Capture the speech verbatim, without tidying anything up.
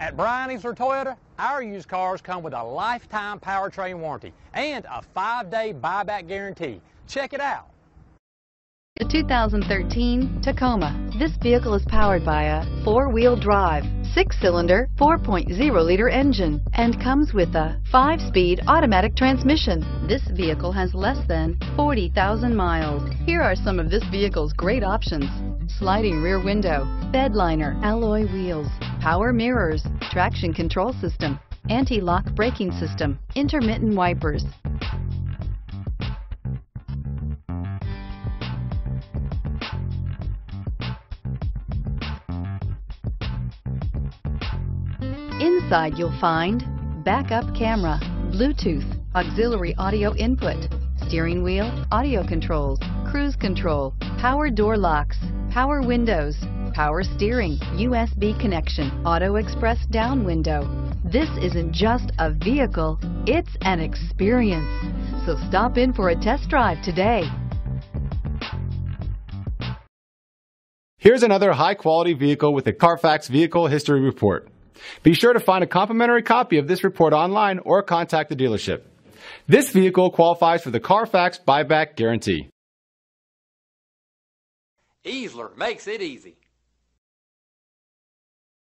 At Bryan Easler Toyota, our used cars come with a lifetime powertrain warranty and a five-day buyback guarantee. Check it out. The two thousand thirteen Tacoma. This vehicle is powered by a four-wheel drive, six-cylinder, four point oh liter engine and comes with a five-speed automatic transmission. This vehicle has less than forty thousand miles. Here are some of this vehicle's great options: sliding rear window, bed liner, alloy wheels, power mirrors, traction control system, anti-lock braking system, intermittent wipers, Inside you'll find backup camera, Bluetooth, auxiliary audio input, steering wheel, audio controls, cruise control, power door locks, power windows, power steering, U S B connection, auto express down window. This isn't just a vehicle, it's an experience. So stop in for a test drive today. Here's another high-quality vehicle with a Carfax Vehicle History Report. Be sure to find a complimentary copy of this report online or contact the dealership. This vehicle qualifies for the Carfax Buyback Guarantee. Easler makes it easy.